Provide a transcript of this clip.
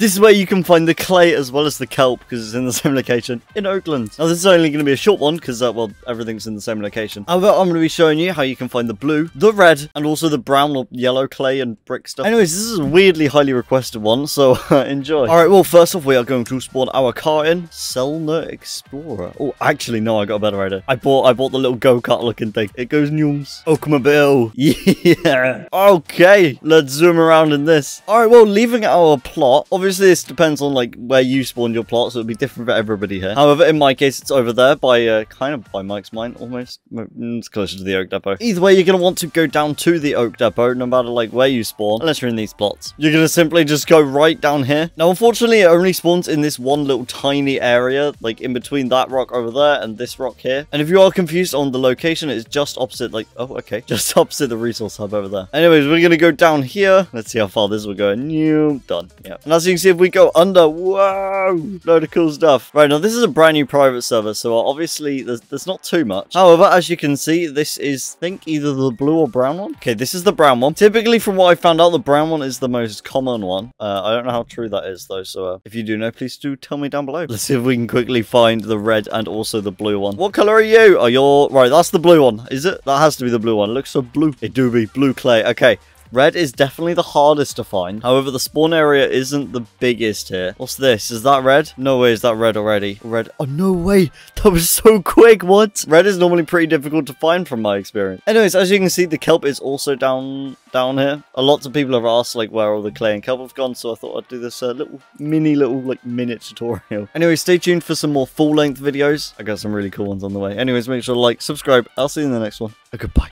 This is where you can find the clay as well as the kelp, because it's in the same location in Oakland. Now this is only going to be a short one, because well, everything's in the same location. However, I'm going to be showing you how you can find the blue, the red, and also the brown or yellow clay and brick stuff. Anyways, this is a weirdly highly requested one, so enjoy. Alright, well first off, we are going to spawn our car in Selna Explorer. Oh, actually no, I got a better idea. I bought the little go-kart looking thing. It goes nums. Oakamobile. Yeah. Okay, let's zoom around in this. Alright, well leaving our plot, obviously this depends on like where you spawned your plot, so it'll be different for everybody here. However, in my case, it's over there by kind of by Mike's mine, almost. It's closer to the Oak Depot. Either way, you're gonna want to go down to the Oak Depot, no matter like where you spawn, unless you're in these plots. You're gonna simply just go right down here. Now, unfortunately, it only spawns in this one little tiny area, like in between that rock over there and this rock here. And if you are confused on the location, it's just opposite, like just opposite the resource hub over there. Anyways, we're gonna go down here. Let's see how far this will go. New done. Yeah. And as you can see, if we go under, whoa, load of cool stuff. Right, now this is a brand new private server, so obviously there's not too much. However, as you can see, this is, I think, either the blue or brown one. Okay, this is the brown one. Typically, from what I found out, the brown one is the most common one. I don't know how true that is, though, so if you do know, please do tell me down below. Let's see if we can quickly find the red and also the blue one. What color are you? Are you... Right, that's the blue one, is it? That has to be the blue one. It looks so blue. It do be blue clay. Okay. Red is definitely the hardest to find. However, the spawn area isn't the biggest here. What's this? Is that red? No way is that red already. Red. Oh, no way. That was so quick. What? Red is normally pretty difficult to find from my experience. Anyways, as you can see, the kelp is also down here. A lot of people have asked, like, where all the clay and kelp have gone, so I thought I'd do this little minute tutorial. Anyway, stay tuned for some more full-length videos. I got some really cool ones on the way. Anyways, make sure to like, subscribe. I'll see you in the next one. Goodbye.